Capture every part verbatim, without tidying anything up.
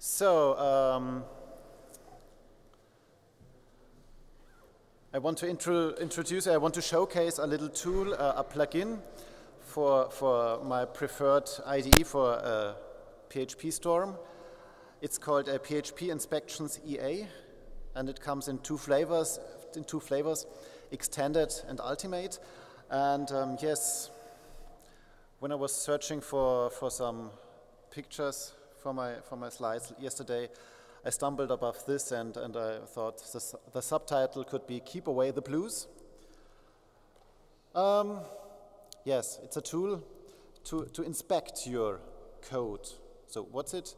So, um, I want to intro introduce, I want to showcase a little tool, uh, a plugin for, for my preferred I D E for uh, PHPStorm. It's called a P H P Inspections E A, and it comes in two flavors, in two flavors, Extended and Ultimate. And um, yes, when I was searching for, for some pictures for my, for my slides yesterday, I stumbled above this, and, and I thought this, the subtitle could be Keep Away the Blues. Um, yes, it's a tool to, to inspect your code. So what's it?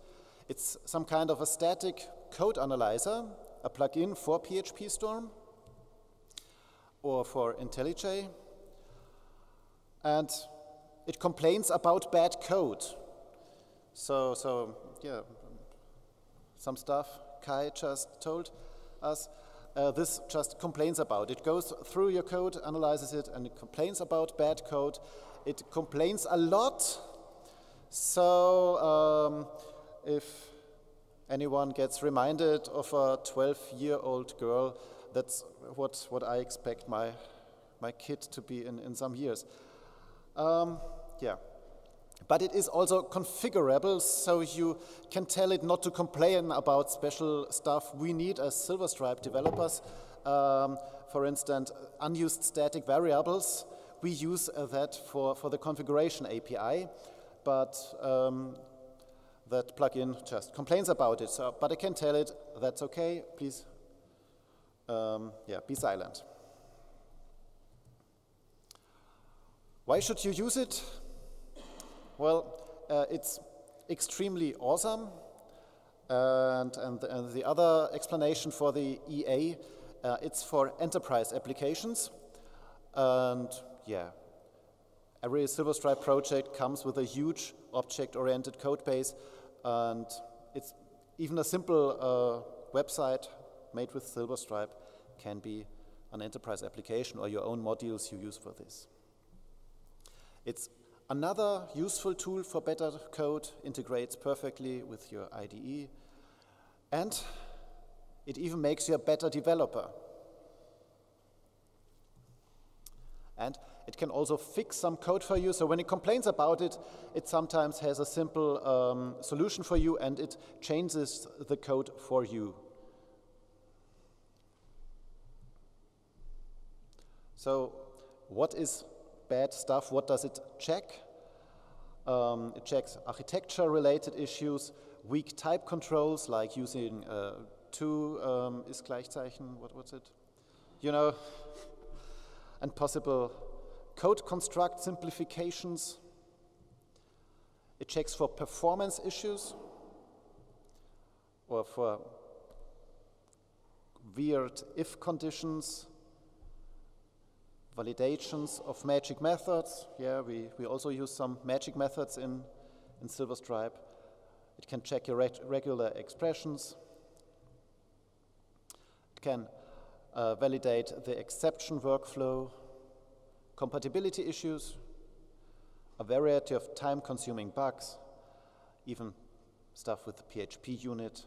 It's some kind of a static code analyzer, a plugin for PHPStorm or for IntelliJ. And it complains about bad code. So, so yeah, some stuff Kai just told us. Uh, this just complains about. It goes through your code, analyzes it, and it complains about bad code. It complains a lot. So um, if anyone gets reminded of a twelve-year-old girl, that's what, what I expect my, my kid to be in, in some years. Um, yeah, but it is also configurable, so you can tell it not to complain about special stuff we need as Silverstripe developers. Um, for instance, unused static variables. We use uh, that for, for the configuration A P I, but um, that plugin just complains about it. So, but I can tell it that's okay. Please, um, yeah, be silent. Why should you use it? Well, uh, it's extremely awesome, and, and, and the other explanation for the E A, uh, it's for enterprise applications, and yeah, every Silverstripe project comes with a huge object-oriented code base, and it's even a simple uh, website made with Silverstripe can be an enterprise application or your own modules you use for this. It's another useful tool for better code, integrates perfectly with your I D E, and it even makes you a better developer. And it can also fix some code for you, so when it complains about it, it sometimes has a simple um, solution for you, and it changes the code for you. So what is bad stuff, what does it check? Um, it checks architecture-related issues, weak type controls, like using uh, two um, is Gleichzeichen, what was it? You know, and possible code construct simplifications. It checks for performance issues or for weird if conditions. Validations of magic methods. Yeah, we, we also use some magic methods in, in Silverstripe. It can check your reg regular expressions. It can uh, validate the exception workflow, compatibility issues, a variety of time-consuming bugs, even stuff with the P H P unit,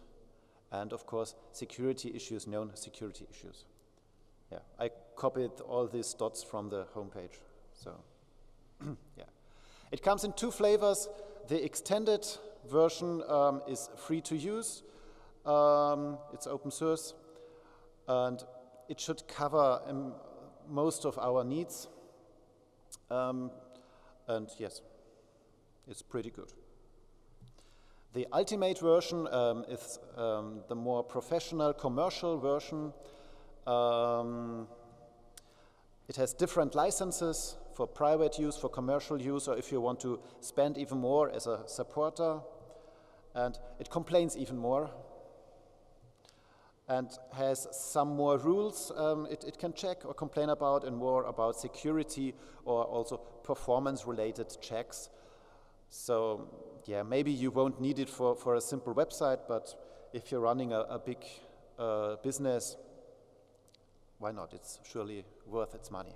and of course, security issues, known security issues. Yeah, I copied all these dots from the homepage. So, yeah, it comes in two flavors. The extended version um, is free to use. Um, it's open source, and it should cover um, most of our needs. Um, and yes, it's pretty good. The ultimate version um, is um, the more professional, commercial version. Um, it has different licenses for private use, for commercial use, or if you want to spend even more as a supporter. And it complains even more and has some more rules um, it, it can check or complain about, and more about security or also performance-related checks. So yeah, maybe you won't need it for, for a simple website, but if you're running a, a big uh, business, why not? It's surely worth its money.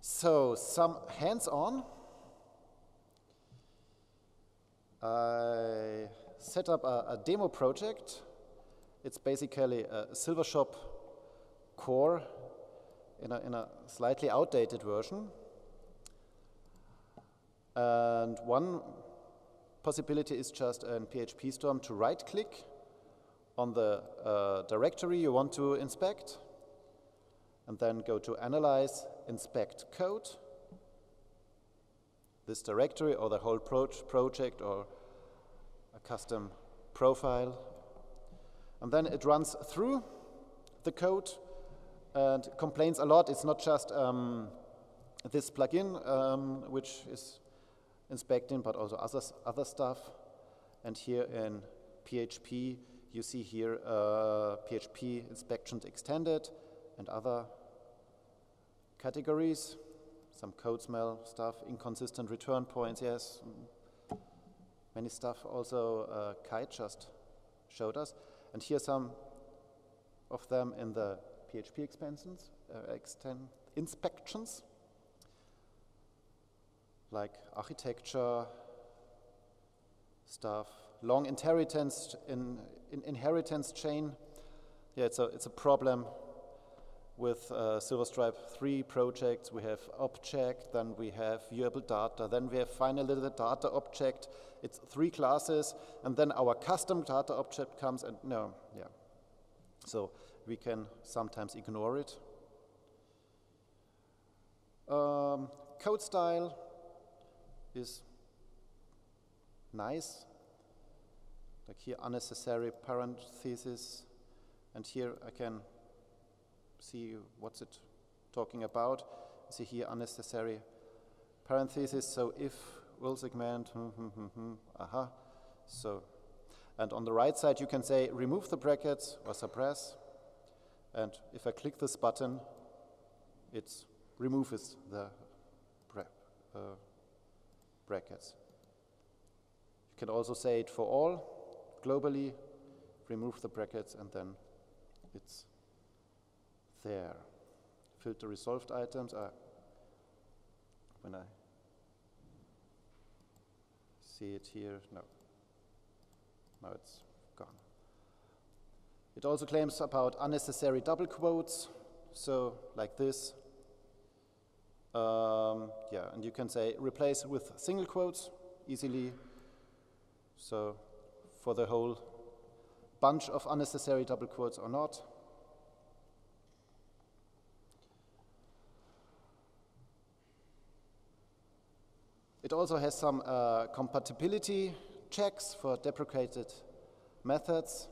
So, some hands-on. I set up a, a demo project. It's basically a SilverShop core in a, in a slightly outdated version. And one possibility is just in PHPStorm to right-click on the uh, directory you want to inspect, and then go to Analyze, Inspect Code. This directory or the whole pro project or a custom profile. And then it runs through the code and complains a lot. It's not just um, this plugin um, which is inspecting, but also other, other stuff. And here in P H P, you see here uh, P H P Inspections Extended and other categories. Some code smell stuff, inconsistent return points, yes. Many stuff also uh, Kai just showed us. And here some of them in the P H P expansions, uh, inspections, like architecture stuff, long inheritance in, in inheritance chain. Yeah, it's a it's a problem with uh, Silverstripe three projects. We have object, then we have viewable data, then we have finally the data object. It's three classes, and then our custom data object comes, and no, yeah. So we can sometimes ignore it. Um, code style is nice. Like here, unnecessary parentheses, and here I can see what's it talking about. See here, unnecessary parentheses. So if will segment, aha. So, and on the right side you can say remove the brackets or suppress. And if I click this button, it removes the bra uh, brackets. You can also say it for all globally. Remove the brackets, and then it's there. Filter resolved items are when I see it here. No. Now it's gone. It also claims about unnecessary double quotes. So like this. Um, yeah, and you can say replace with single quotes easily. So for the whole bunch of unnecessary double quotes or not. It also has some uh, compatibility checks for deprecated methods,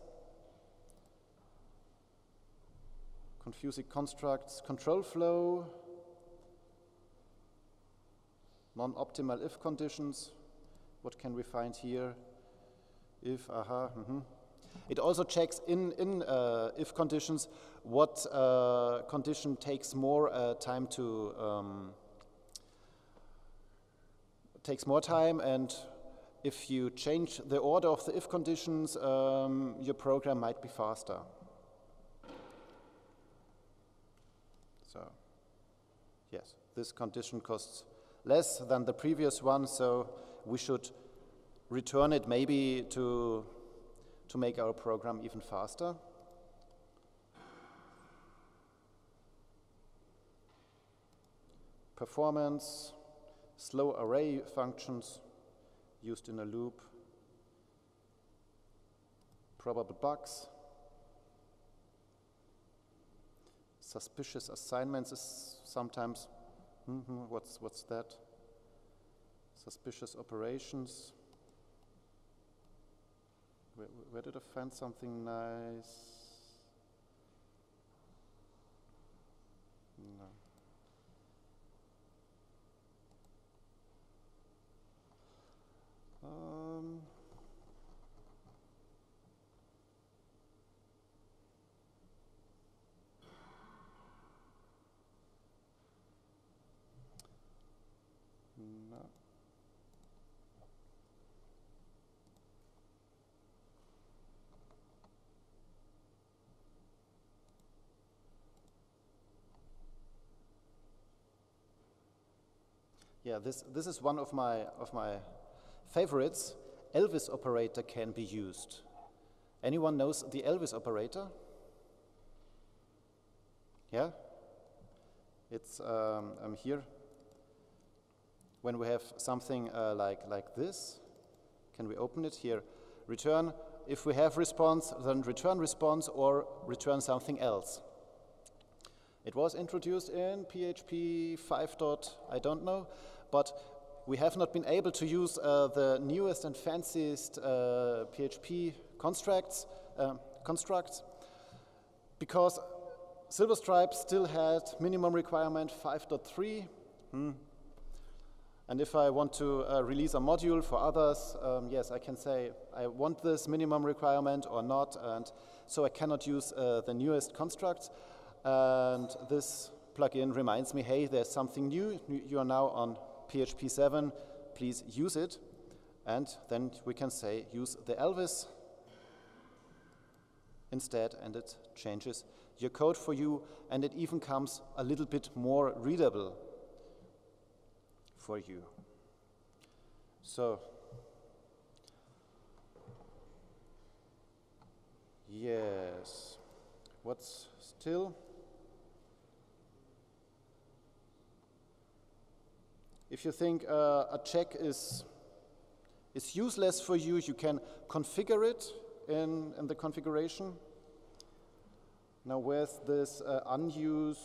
confusing constructs, control flow, non-optimal if conditions. What can we find here? If, aha, mm-hmm. It also checks in, in uh, if conditions what uh, condition takes more uh, time to um, takes more time, and if you change the order of the if conditions, um, your program might be faster. So, yes, this condition costs less than the previous one, so we should return it maybe to, to make our program even faster. Performance, slow array functions used in a loop, probable bugs, suspicious assignments is sometimes, mm-hmm, what's, what's that? Suspicious operations. Where, where did I find something nice? No. Um, no. Yeah, this this is one of my of my favorites, Elvis operator can be used. Anyone knows the Elvis operator? Yeah? It's um, I'm here. When we have something uh, like, like this, can we open it here? Return, if we have response, then return response or return something else. It was introduced in P H P five. I don't know, but we have not been able to use uh, the newest and fanciest uh, P H P constructs, uh, constructs because Silverstripe still had minimum requirement five point three. Hmm. And if I want to uh, release a module for others, um, yes, I can say I want this minimum requirement or not, and so I cannot use uh, the newest constructs. And this plugin reminds me, hey, there's something new. You are now on P H P seven. Please use it. And then we can say use the Elvis instead, and it changes your code for you, and it even comes a little bit more readable for you. So, yes, what's still? If you think uh, a check is, is useless for you, you can configure it in, in the configuration. Now, where's this uh, unused?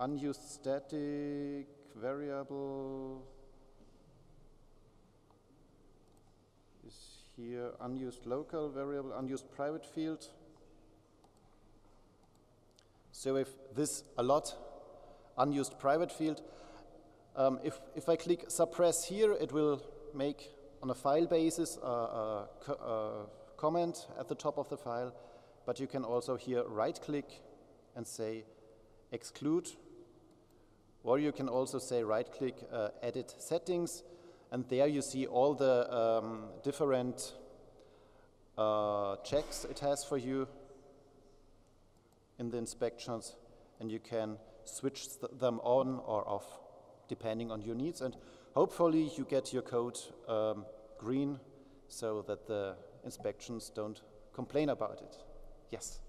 Unused static variable is here, unused local variable, unused private field. So if this a lot, unused private field, um, if, if I click suppress here, it will make on a file basis a, a, co a comment at the top of the file, but you can also here right click and say exclude. Or you can also say right-click, uh, edit settings, and there you see all the um, different uh, checks it has for you in the inspections, and you can switch th them on or off depending on your needs. And hopefully you get your code um, green so that the inspections don't complain about it. Yes.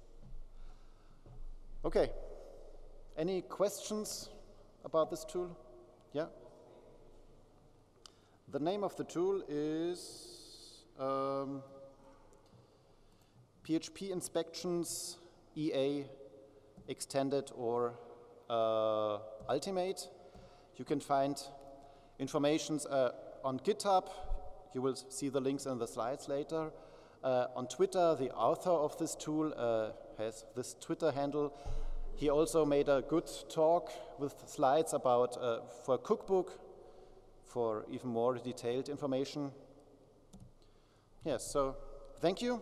Okay. Any questions about this tool? Yeah? The name of the tool is um, P H P Inspections E A Extended or uh, Ultimate. You can find information uh, on GitHub. You will see the links in the slides later. Uh, on Twitter, the author of this tool uh, has this Twitter handle. He also made a good talk with slides about uh, for a cookbook for even more detailed information. Yes, so thank you.